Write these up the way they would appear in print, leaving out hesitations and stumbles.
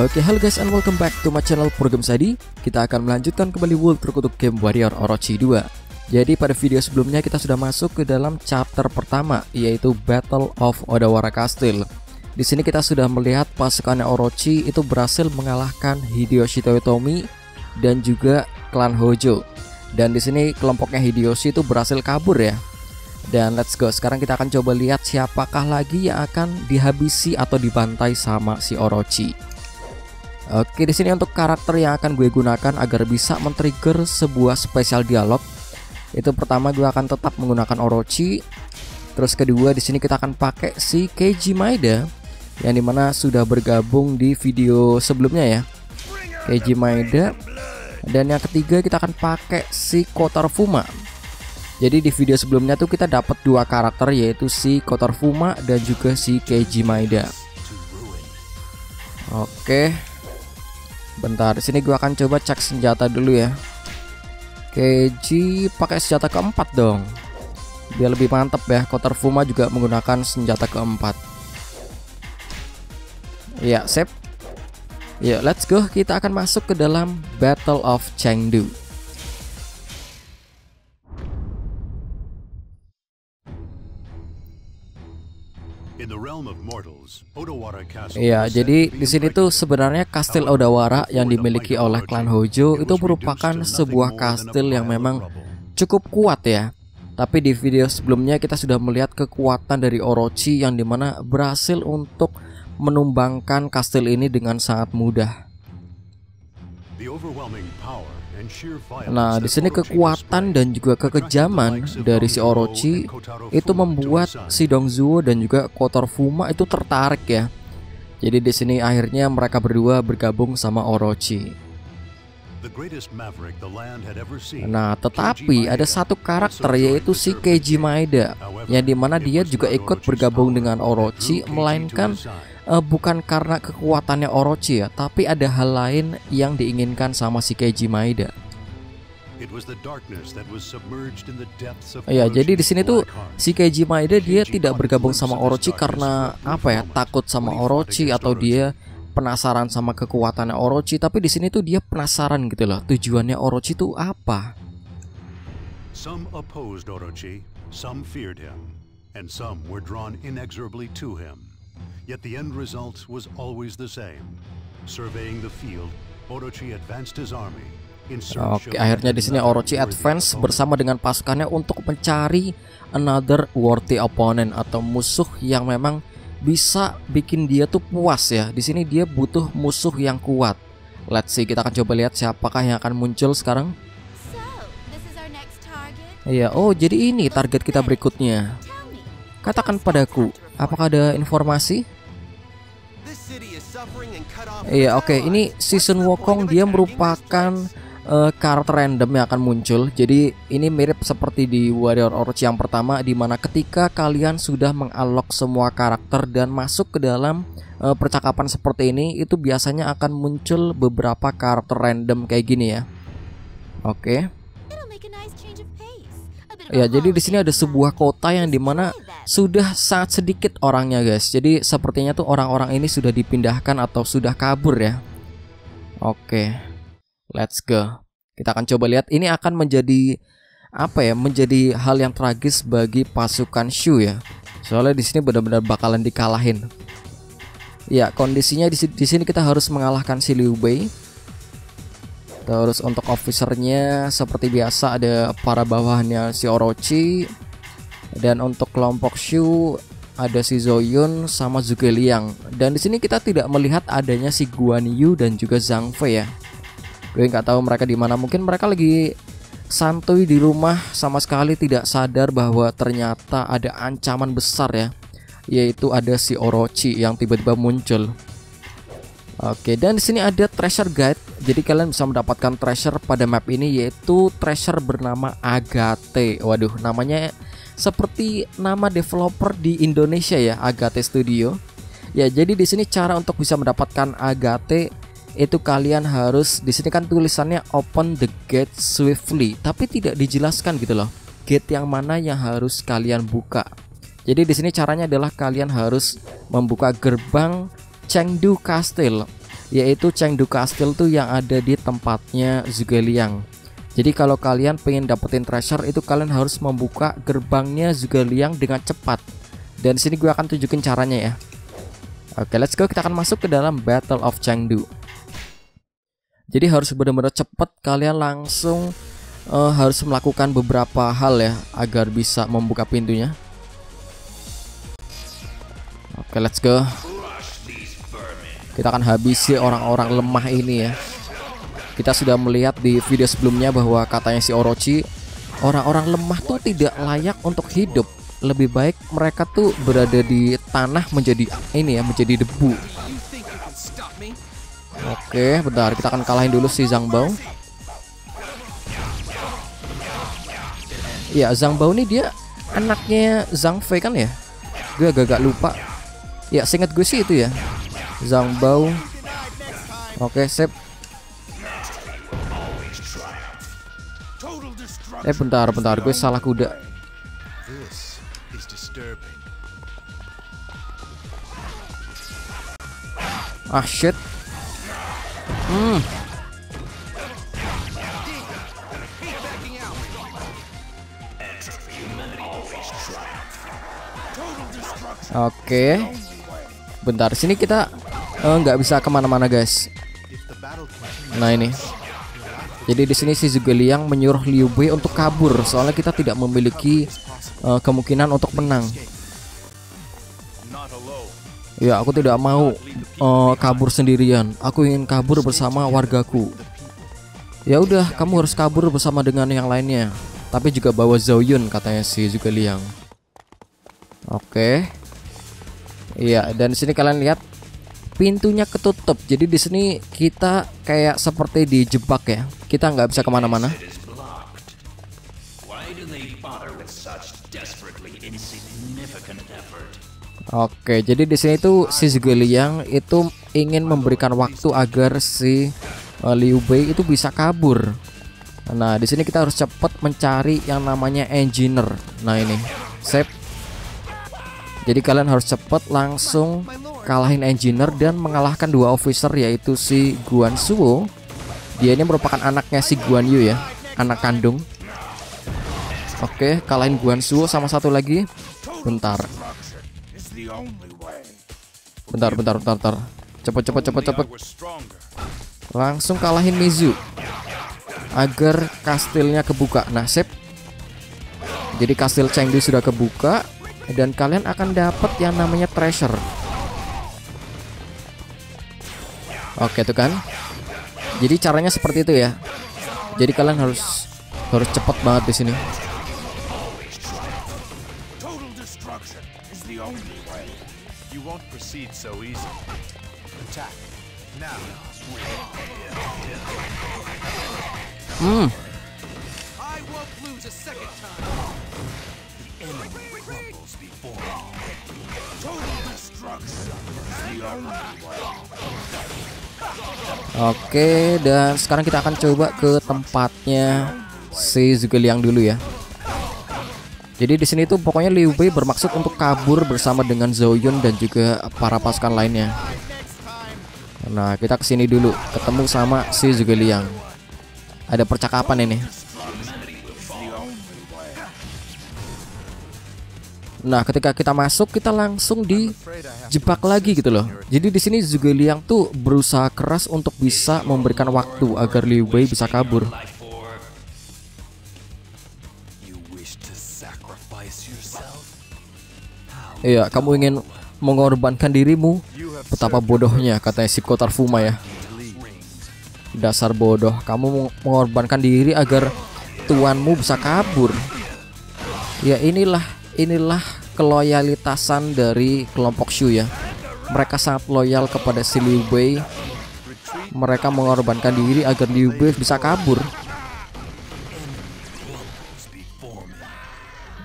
Oke, halo guys and welcome back to my channel ProGamersID. Kita akan melanjutkan kembali world terkutuk game Warrior Orochi 2. Jadi pada video sebelumnya kita sudah masuk ke dalam chapter pertama, yaitu Battle of Odawara Castle. Di sini kita sudah melihat pasukan Orochi itu berhasil mengalahkan Hideyoshi Toyotomi dan juga klan Hojo. Dan di sini kelompoknya Hideyoshi itu berhasil kabur ya. Dan let's go, sekarang kita akan coba lihat siapakah lagi yang akan dihabisi atau dibantai sama si Orochi. Oke, di sini untuk karakter yang akan gue gunakan agar bisa men-trigger sebuah spesial dialog. Itu pertama gue akan tetap menggunakan Orochi. Terus kedua di sini kita akan pakai si Keiji Maeda yang dimana sudah bergabung di video sebelumnya ya. Keiji Maeda. Dan yang ketiga kita akan pakai si Kotaro Fuma. Jadi di video sebelumnya tuh kita dapat dua karakter yaitu si Kotaro Fuma dan juga si Keiji Maeda. Oke. Bentar, di sini gua akan coba cek senjata dulu ya. Keiji pakai senjata keempat dong. Biar lebih mantep ya. Kotaro Fuma juga menggunakan senjata keempat. Ya, sip. Ya, let's go. Kita akan masuk ke dalam Battle of Chengdu. Ya, jadi di sini tuh sebenarnya kastil Odawara yang dimiliki oleh klan Hojo itu merupakan sebuah kastil yang memang cukup kuat ya. Tapi di video sebelumnya kita sudah melihat kekuatan dari Orochi yang dimana berhasil untuk menumbangkan kastil ini dengan sangat mudah. Nah, di sini kekuatan dan juga kekejaman dari si Orochi itu membuat si Dong Zhuo dan juga Kotaro Fuma itu tertarik ya. Jadi di sini akhirnya mereka berdua bergabung sama Orochi. Nah, tetapi ada satu karakter yaitu si Keiji Maeda yang dimana dia juga ikut bergabung dengan Orochi, melainkan bukan karena kekuatannya Orochi ya, tapi ada hal lain yang diinginkan sama si Keiji Maeda. Ya, jadi di sini tuh si Keiji Maeda dia tidak bergabung sama Orochi karena apa ya? Takut sama Orochi atau dia penasaran sama kekuatannya Orochi, tapi di sini tuh dia penasaran gitu loh, tujuannya Orochi tuh apa? Oke, akhirnya di sini Orochi advance bersama dengan pasukannya untuk mencari another worthy opponent atau musuh yang memang bisa bikin dia tuh puas ya. Di sini dia butuh musuh yang kuat. Let's see, kita akan coba lihat siapakah yang akan muncul sekarang. Iya, oh jadi ini target kita berikutnya. Katakan padaku, apakah ada informasi? Iya, oke, ini Sun Wukong dia merupakan karakter random yang akan muncul. Jadi ini mirip seperti di Warrior Orochi yang pertama, dimana ketika kalian sudah mengalok semua karakter dan masuk ke dalam percakapan seperti ini, itu biasanya akan muncul beberapa karakter random kayak gini ya. Oke. Ya, jadi di sini ada sebuah kota yang dimana sudah sangat sedikit orangnya guys. Jadi sepertinya tuh orang-orang ini sudah dipindahkan atau sudah kabur ya. Oke. Let's go. Kita akan coba lihat ini akan menjadi apa ya? Menjadi hal yang tragis bagi pasukan Shu ya. Soalnya di sini benar-benar bakalan dikalahin. Ya, kondisinya di sini kita harus mengalahkan si Liu Bei. Terus untuk officernya seperti biasa ada para bawahannya si Orochi, dan untuk kelompok Shu ada si Zhouyun sama Zhuge Liang. Dan di sini kita tidak melihat adanya si Guan Yu dan juga Zhang Fei ya. Gue nggak tahu mereka di mana, mungkin mereka lagi santuy di rumah, sama sekali tidak sadar bahwa ternyata ada ancaman besar ya, yaitu ada si Orochi yang tiba-tiba muncul. Oke, dan di sini ada treasure guide. Jadi kalian bisa mendapatkan treasure pada map ini, yaitu treasure bernama Agate. Waduh, namanya seperti nama developer di Indonesia ya, Agate Studio. Ya, jadi di sini cara untuk bisa mendapatkan Agate itu kalian harus, di sini kan tulisannya open the gate swiftly, tapi tidak dijelaskan gitu loh gate yang mana yang harus kalian buka. Jadi di sini caranya adalah kalian harus membuka gerbang Chengdu Castle. yaitu Chengdu Castle tuh yang ada di tempatnya Zhuge Liang. Jadi kalau kalian pengen dapetin treasure itu kalian harus membuka gerbangnya Zhuge Liang dengan cepat. Dan sini gue akan tunjukin caranya ya. Oke, let's go, kita akan masuk ke dalam Battle of Chengdu. Jadi harus benar-benar cepat, kalian langsung harus melakukan beberapa hal ya agar bisa membuka pintunya. Oke, let's go. Kita akan habisi orang-orang lemah ini ya. Kita sudah melihat di video sebelumnya bahwa katanya si Orochi, orang-orang lemah tuh tidak layak untuk hidup. Lebih baik mereka tuh berada di tanah menjadi ini ya, menjadi debu. Oke, bentar, kita akan kalahin dulu si Zhang Bao. Ya, Zhang Bao ini dia anaknya Zhang Fei kan ya? Gue agak lupa. Ya, seingat gue sih itu ya, Zhang Bao. Oke, sip. Bentar, gue salah kuda. Ah, shit. Oke, bentar, sini kita nggak bisa kemana-mana guys. Nah ini, jadi di sini si Zhuge Liang menyuruh Liu Bei untuk kabur soalnya kita tidak memiliki kemungkinan untuk menang. Ya, aku tidak mau kabur sendirian. Aku ingin kabur bersama wargaku. Ya udah, kamu harus kabur bersama dengan yang lainnya. Tapi juga bawa Zhouyun katanya si Zhuge Liang. Oke. Iya, dan di sini kalian lihat pintunya ketutup. Jadi di sini kita kayak seperti dijebak ya. Kita nggak bisa kemana-mana. Oke, jadi di sini tuh si Zhuge Liang itu ingin memberikan waktu agar si Liu Bei itu bisa kabur. Nah, di sini kita harus cepat mencari yang namanya engineer. Nah ini, save. Jadi kalian harus cepat langsung kalahin engineer dan mengalahkan dua officer yaitu si Guan Suo. Dia ini merupakan anaknya si Guan Yu ya, anak kandung. Oke, kalahin Guan Suo sama satu lagi. Bentar. Cepet. Langsung kalahin Mizu agar kastilnya kebuka. Nah, sip. Jadi kastil Chengdu sudah kebuka. Dan kalian akan dapat yang namanya treasure. Oke, tuh kan. Jadi caranya seperti itu ya. Jadi kalian harus cepat banget di sini. Oke, dan sekarang kita akan coba ke tempatnya si Zhuge Liang dulu ya. Jadi di sini tuh pokoknya Liu Bei bermaksud untuk kabur bersama dengan Zhouyun dan juga para pasukan lainnya. Nah, kita kesini dulu, ketemu sama si Zhuge Liang. Ada percakapan ini. Nah, ketika kita masuk, kita langsung dijebak lagi gitu loh. Jadi di sini Zhuge Liang tuh berusaha keras untuk bisa memberikan waktu agar Liu Bei bisa kabur. Iya, kamu ingin mengorbankan dirimu? Betapa bodohnya, katanya si Kotaro Fuma ya. Dasar bodoh, kamu mengorbankan diri agar tuanmu bisa kabur. Ya inilah keloyalitasan dari kelompok Shu ya. Mereka sangat loyal kepada si Liu Bei. Mereka mengorbankan diri agar Liu Bei bisa kabur.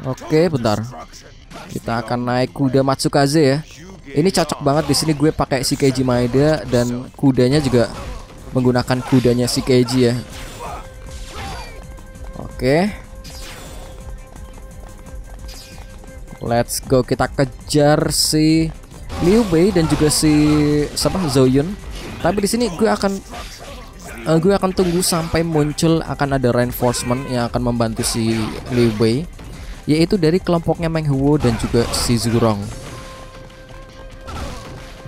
Oke, bentar. Kita akan naik kuda Matsukaze ya. Ini cocok banget di sini, gue pakai si Keiji Maeda dan kudanya juga menggunakan kudanya si Keiji ya. Oke. Let's go, kita kejar si Liu Bei dan juga si Zhouyun. Tapi di sini gue akan tunggu sampai muncul akan ada reinforcement yang akan membantu si Liu Bei, yaitu dari kelompoknya Meng Huo dan juga si Zhurong.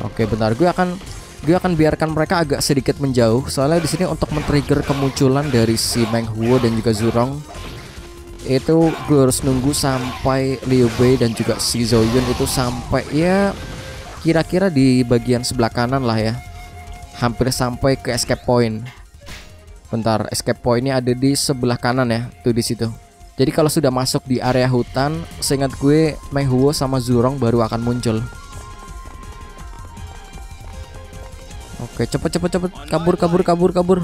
Oke, bentar, gue akan biarkan mereka agak sedikit menjauh, soalnya di sini untuk men-trigger kemunculan dari si Meng Huo dan juga Zhurong itu gue harus nunggu sampai Liu Bei dan juga si Zhouyun itu sampai ya kira-kira di bagian sebelah kanan lah ya, hampir sampai ke escape point. Bentar, escape pointnya ada di sebelah kanan ya, tuh di situ. Jadi kalau sudah masuk di area hutan, seingat gue Meng Huo sama Zhurong baru akan muncul. Oke, cepet kabur.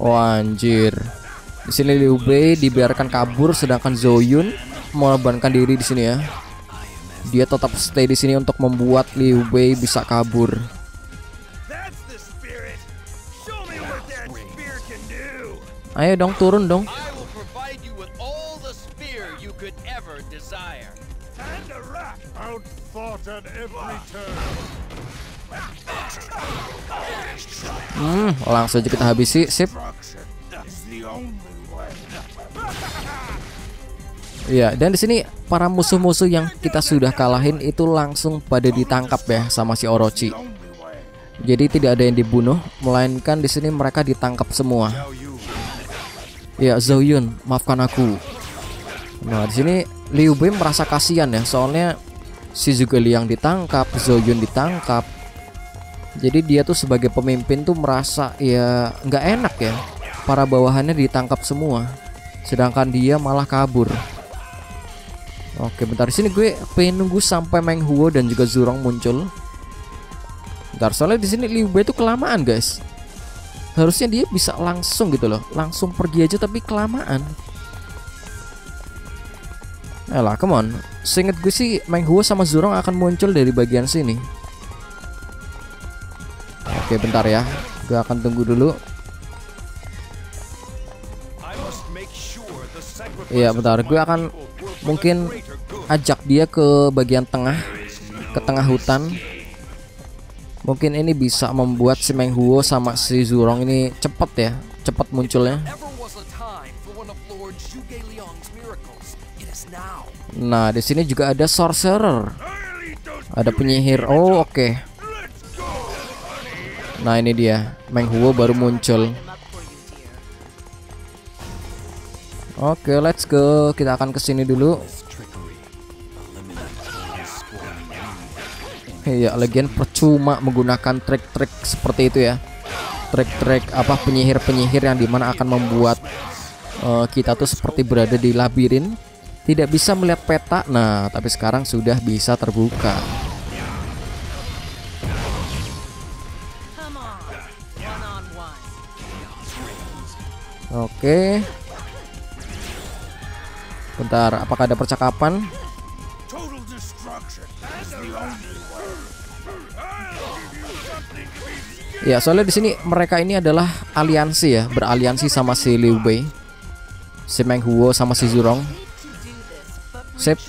Oh anjir. Di sini Liu Bei dibiarkan kabur, sedangkan Zhouyun mengorbankan diri di sini ya. Dia tetap stay di sini untuk membuat Liu Bei bisa kabur. Ayo dong, turun dong. Langsung aja kita habisi, sip. Ya, dan di sini para musuh-musuh yang kita sudah kalahin itu langsung pada ditangkap ya sama si Orochi. Jadi tidak ada yang dibunuh, melainkan di sini mereka ditangkap semua. Ya, Zhouyun, maafkan aku. Nah, di sini Liu Bei merasa kasihan ya, soalnya si Zhuge Liang ditangkap, Zhouyun ditangkap. Jadi dia tuh sebagai pemimpin tuh merasa ya nggak enak ya, para bawahannya ditangkap semua, sedangkan dia malah kabur. Oke, bentar, di sini gue pengen nunggu sampai Meng Huo dan juga Zhurong muncul. Bentar, soalnya di sini Liu Bei itu kelamaan, guys. Harusnya dia bisa langsung gitu loh, langsung pergi aja, tapi kelamaan. Alah, come on. Seinget gue sih Meng Huo sama Zhurong akan muncul dari bagian sini. Oke, bentar ya. Gue akan tunggu dulu. Iya, bentar, gue akan mungkin ajak dia ke bagian tengah, ke tengah hutan. Mungkin ini bisa membuat si Meng Huo sama si Zhurong ini cepet ya, cepet munculnya. Nah, di sini juga ada sorcerer, ada penyihir. Oh, oke. Nah, ini dia, Meng Huo baru muncul. Oke, let's go. Kita akan kesini dulu. Iya, lagian percuma menggunakan trik-trik seperti itu ya. Trik-trik apa, penyihir-penyihir yang dimana akan membuat kita tuh seperti berada di labirin, tidak bisa melihat peta. Nah, tapi sekarang sudah bisa terbuka. Oke. Bentar, apakah ada percakapan? Ya, soalnya di sini mereka ini adalah aliansi ya, beraliansi sama si Liu Bei, si Meng Huo sama si Zhurong. Sip.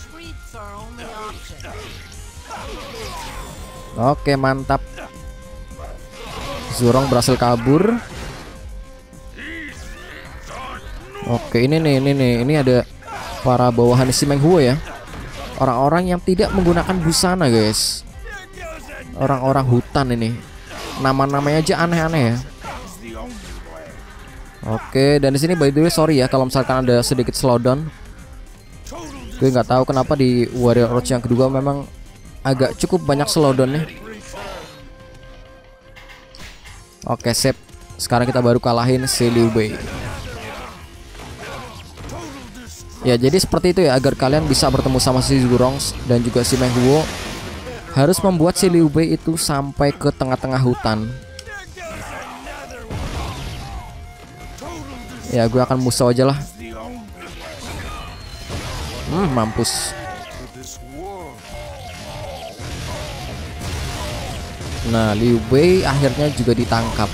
Oke, mantap. Zhurong berhasil kabur. Oke, ini ada para bawahan si Meng Huo ya. Orang-orang yang tidak menggunakan busana, guys. Orang-orang hutan ini. Nama-namanya aja aneh-aneh ya. Oke, dan di sini by the way sorry ya kalau misalkan ada sedikit slowdown. Gue nggak tahu kenapa di Warrior Orochi yang kedua memang agak cukup banyak slowdownnya. Oke, sip. Sekarang kita baru kalahin si Liu Bei. Ya, jadi seperti itu ya, agar kalian bisa bertemu sama si Zhurong dan juga si Meng Huo, harus membuat si Liu Bei itu sampai ke tengah-tengah hutan. Ya, gue akan musuh aja lah. Mampus. Nah, Liu Bei akhirnya juga ditangkap.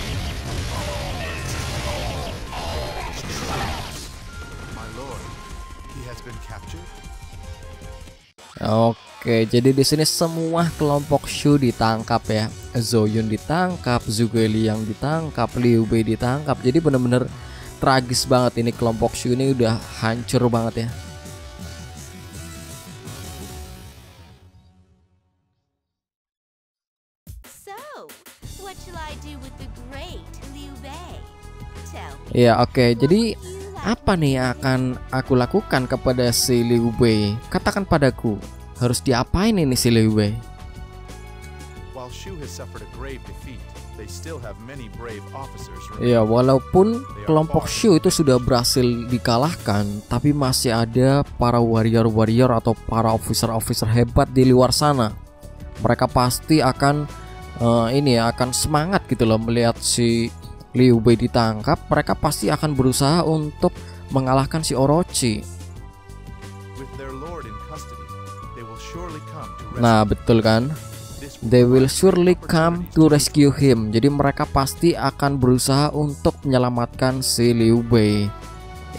Oke. Oke, jadi di sini semua kelompok Shu ditangkap ya. Zhouyun ditangkap, Zhuge Liang ditangkap, Liu Bei ditangkap. Jadi bener-bener tragis banget ini, kelompok Shu ini udah hancur banget ya. Ya oke, jadi apa nih akan aku lakukan kepada si Liu Bei? Katakan padaku, harus diapain ini si Liu Bei? Ya, walaupun kelompok Shu itu sudah berhasil dikalahkan, tapi masih ada para warrior atau para officer hebat di luar sana. Mereka pasti akan akan semangat gitu loh, melihat si Liu Bei ditangkap, mereka pasti akan berusaha untuk mengalahkan si Orochi. Nah, betul kan? They will surely come to rescue him. Jadi mereka pasti akan berusaha untuk menyelamatkan si Liu Bei.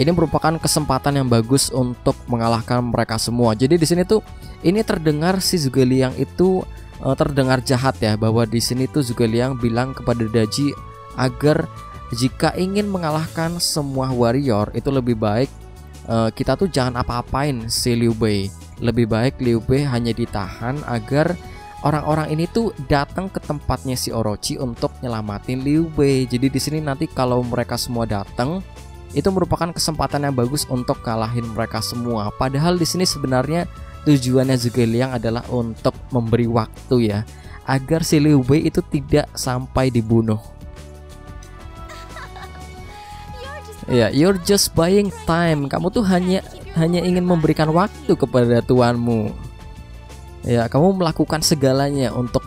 Ini merupakan kesempatan yang bagus untuk mengalahkan mereka semua. Jadi di sini tuh ini terdengar si Zhuge Liang itu terdengar jahat ya, bahwa di sini tuh Zhuge Liang bilang kepada Daji agar jika ingin mengalahkan semua warrior itu lebih baik kita tuh jangan apa-apain si Liu Bei. Lebih baik Liu Bei hanya ditahan agar orang-orang ini tuh datang ke tempatnya si Orochi untuk nyelamatin Liu Bei. Jadi di sini nanti kalau mereka semua datang itu merupakan kesempatan yang bagus untuk kalahin mereka semua. Padahal di sini sebenarnya tujuannya Zhuge Liang adalah untuk memberi waktu ya, agar si Liu Bei itu tidak sampai dibunuh. Ya, you're just buying time. Kamu tuh hanya ingin memberikan waktu kepada tuanmu. Ya, kamu melakukan segalanya untuk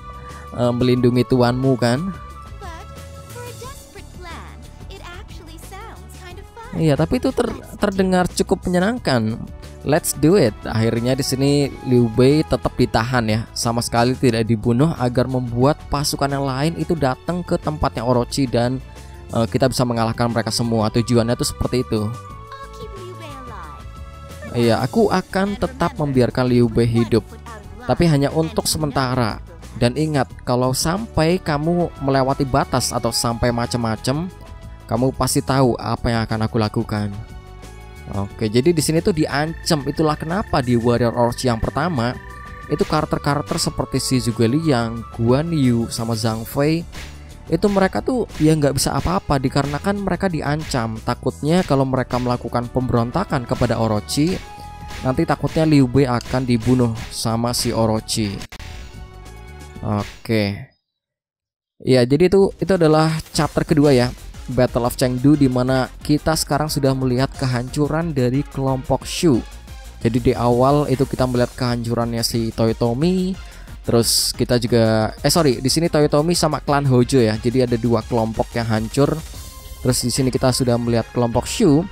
melindungi tuanmu kan? Iya, tapi itu terdengar cukup menyenangkan. Let's do it. Akhirnya di sini Liu Bei tetap ditahan ya, sama sekali tidak dibunuh agar membuat pasukan yang lain itu datang ke tempatnya Orochi dan kita bisa mengalahkan mereka semua. Tujuannya tuh seperti itu. Iya, aku akan tetap membiarkan Liu Bei hidup, tapi hanya untuk sementara. Dan ingat, kalau sampai kamu melewati batas atau sampai macam-macam, kamu pasti tahu apa yang akan aku lakukan. Oke, jadi di sini tuh diancam. Itulah kenapa di Warrior Orochi yang pertama itu karakter-karakter seperti si Zhuge Liang, Guan Yu, sama Zhang Fei itu mereka tuh ya nggak bisa apa-apa dikarenakan mereka diancam. Takutnya kalau mereka melakukan pemberontakan kepada Orochi, nanti takutnya Liu Bei akan dibunuh sama si Orochi. Oke. Ya, jadi itu adalah chapter kedua ya, Battle of Chengdu, dimana kita sekarang sudah melihat kehancuran dari kelompok Shu. Jadi di awal itu kita melihat kehancurannya si Toyotomi. Terus kita juga di sini Toyotomi sama klan Hojo ya. Jadi ada dua kelompok yang hancur. Terus di sini kita sudah melihat kelompok Shu,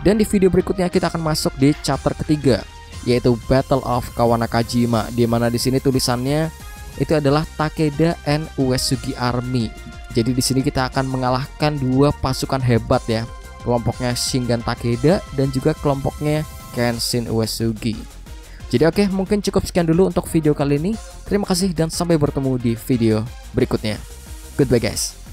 dan di video berikutnya kita akan masuk di chapter ketiga, yaitu Battle of Kawanakajima, di mana di sini tulisannya itu adalah Takeda and Uesugi Army. Jadi di sini kita akan mengalahkan dua pasukan hebat ya, kelompoknya Shingen Takeda dan juga kelompoknya Kenshin Uesugi. Jadi oke, mungkin cukup sekian dulu untuk video kali ini. Terima kasih dan sampai bertemu di video berikutnya. Goodbye guys.